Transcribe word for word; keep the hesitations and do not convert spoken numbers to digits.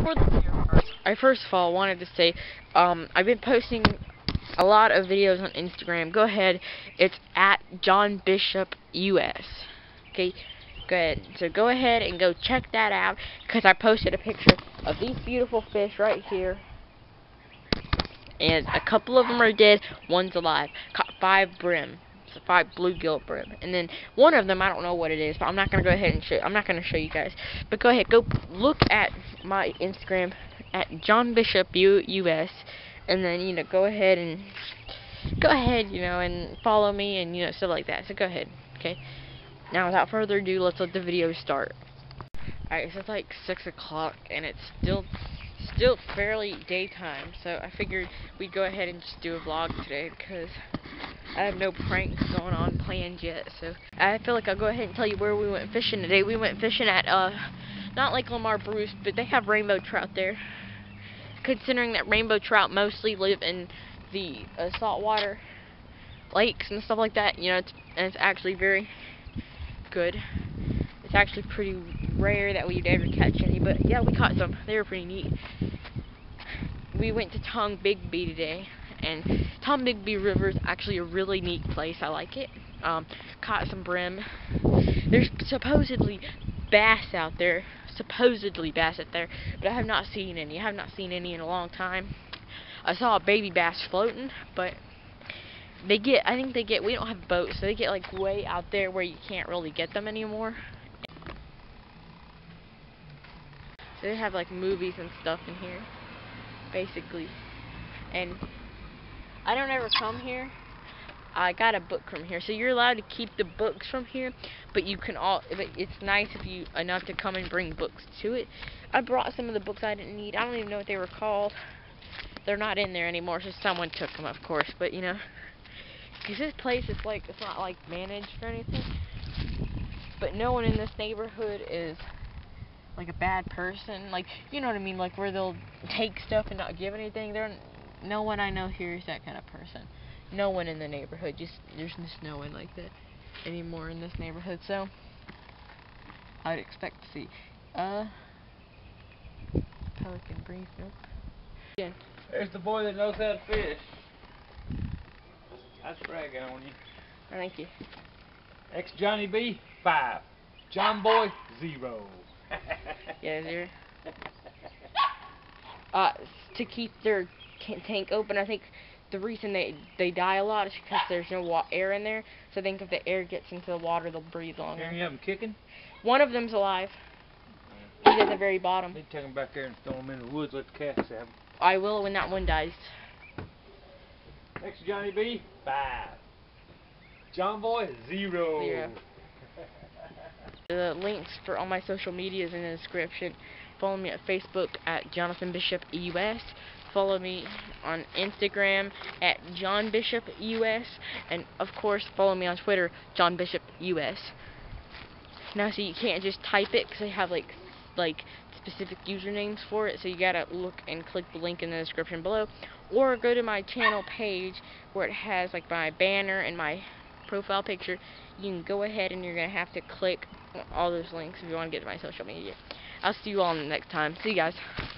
before the video starts, I first of all wanted to say, um, I've been posting a lot of videos on Instagram. Go ahead, it's at John Bishop U S. Okay, good. So go ahead and go check that out, because I posted a picture of these beautiful fish right here. And a couple of them are dead, one's alive. Caught five brim, so five bluegill brim. And then one of them, I don't know what it is, but I'm not going to go ahead and show, I'm not going to show you guys. But go ahead, go look at my Instagram at John Bishop U S. And then, you know, go ahead and, go ahead, you know, and follow me and, you know, stuff like that. So go ahead, okay? Now, without further ado, let's let the video start. Alright, so it's like six o'clock and it's still... still fairly daytime, so I figured we'd go ahead and just do a vlog today because I have no pranks going on planned yet. So I feel like I'll go ahead and tell you where we went fishing today. We went fishing at uh, not like Lamar Bruce, but they have rainbow trout there. Considering that rainbow trout mostly live in the uh, saltwater lakes and stuff like that, you know, it's, and it's actually very good. It's actually pretty rare that we'd ever catch any, but yeah, we caught some. They were pretty neat. We went to Tombigbee today, and Tombigbee River is actually a really neat place. I like it. Um, caught some brim. There's supposedly bass out there, supposedly bass out there, but I have not seen any. I have not seen any in a long time. I saw a baby bass floating, but they get, I think they get, we don't have boats, so they get like way out there where you can't really get them anymore. So they have like movies and stuff in here, basically. And I don't ever come here. I got a book from here, so you're allowed to keep the books from here. But you can all. But it's nice if you enough to come and bring books to it. I brought some of the books I didn't need. I don't even know what they were called. They're not in there anymore, so someone took them, of course. But you know, because this place is like it's not like managed or anything. But no one in this neighborhood is like a bad person, like, you know what I mean, like where they'll take stuff and not give anything. There, no one I know here is that kind of person. No one in the neighborhood, just there's just no one like that anymore in this neighborhood. So I'd expect to see uh pelican breeze. Nope. Yeah. There's the boy that knows how to fish. That's bragging on you. Thank you. Ex Johnny B five, John Boy zero. Yeah, they're uh, to keep their tank open. I think the reason they they die a lot is because there's no wa air in there. So I think if the air gets into the water, they'll breathe longer. Any of them kicking? One of them's alive. He's at the very bottom. You take him back there and throw him in the woods. Let the cats have him. I will when that one dies. Next, Johnny B five, John Boy zero. Zero. The links for all my social media is in the description. Follow me at Facebook at Jonathan Bishop U S. Follow me on Instagram at John Bishop U S. And of course, follow me on Twitter, John Bishop U S. Now, so you can't just type it because they have like like specific usernames for it. So you gotta look and click the link in the description below, or go to my channel page where it has like my banner and my profile picture. You can go ahead and you're gonna have to click all those links if you want to get to my social media. I'll see you all next time. See you guys.